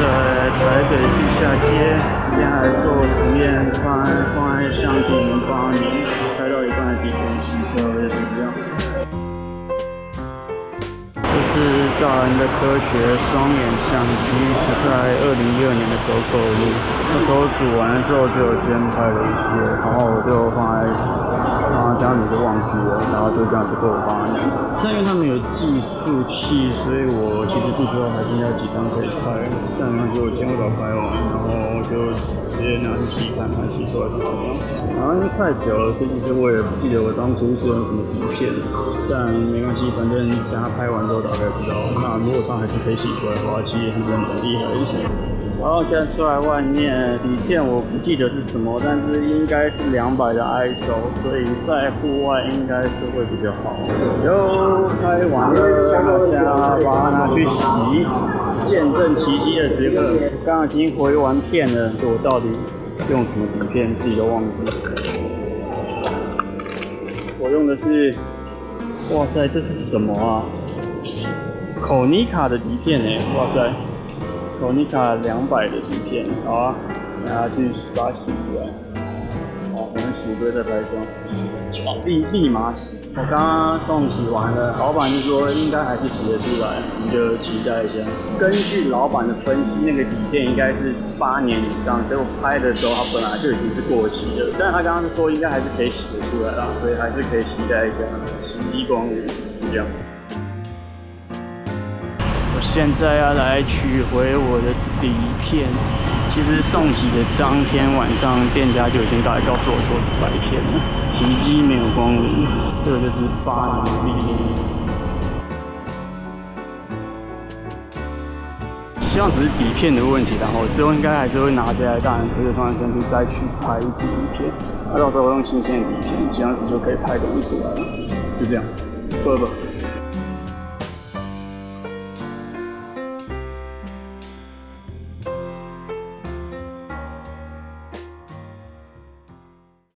在台北地下街，今天还做实验，放在相机能帮你拍到一半的底片吸收，也是这样。这是大人的科学双眼相机，我在2012年的时候购入，那时候组完了之后就有先拍了一些，然后我就放在。 这样子就忘记了，然后就这样子给我发你。那因为他们有计数器，所以我其实不知道还剩下几张可以拍，但没关系，我今天早拍完，然后我就直接拿去洗看看洗出来是什么样。然后因为太久了，所以其实我也不记得我当初做了什么底片，但没关系，反正等他拍完之后大概知道。那如果他还是可以洗出来的话，其实也是真的很厉害一些。 然后现在出来外面，底片我不记得是什么，但是应该是200的 ISO， 所以在户外应该是会比较好。就拍完了，然后现在把它拿去洗，见证奇迹的时刻。刚刚已经回完片了，我到底用什么底片自己都忘记了。我用的是，哇塞，这是什么啊？口尼卡的底片哎，哇塞！ Konica 200的底片，好啊，拿去把它洗出来。好，我们洗哥再拍照。好，立马洗。我刚刚送洗完了，老板就说应该还是洗得出来，我们就期待一下。根据老板的分析，那个底片应该是8年以上，所以我拍的时候它本来就已经是过期了。但他刚刚是说应该还是可以洗得出来啦，所以还是可以期待一下奇迹光源这样。 现在要来取回我的底片。其实送洗的当天晚上，店家就已经大概告诉我说是白片了。奇迹没有光源，这个就是8mm。希望只是底片的问题，然后之后应该还是会拿这台大人科学双眼相机再去拍一支底片。那到时候我用新鲜的底片，这样子就可以拍东西出来了。就这样，不。